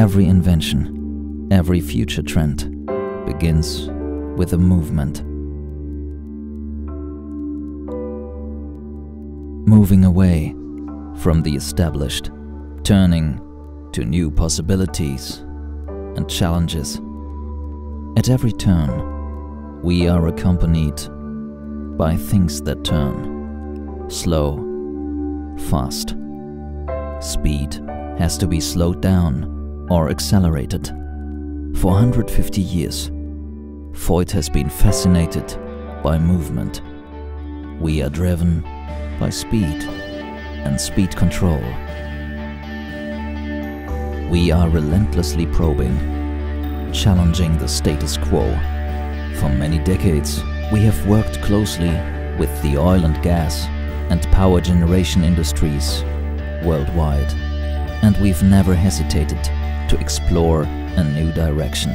Every invention, every future trend begins with a movement. Moving away from the established, turning to new possibilities and challenges. At every turn, we are accompanied by things that turn. Slow, fast. Speed has to be slowed down or accelerated. For 150 years, Voigt has been fascinated by movement. We are driven by speed and speed control. We are relentlessly probing, challenging the status quo. For many decades, we have worked closely with the oil and gas and power generation industries worldwide, and we've never hesitated to explore a new direction.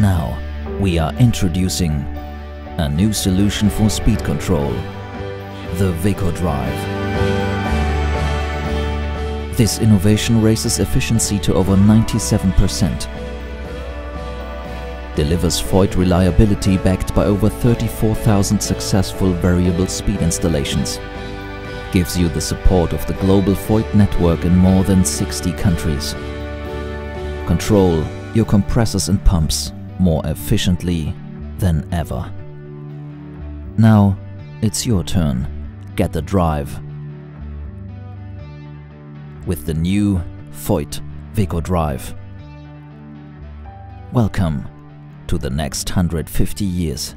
Now, we are introducing a new solution for speed control, the VECO-Drive. This innovation raises efficiency to over 97%. Delivers Voigt reliability backed by over 34,000 successful variable speed installations. Gives you the support of the global Voigt network in more than 60 countries. Control your compressors and pumps more efficiently than ever. Now it's your turn. Get the drive with the new Voigt VECO-Drive. Welcome to the next 150 years.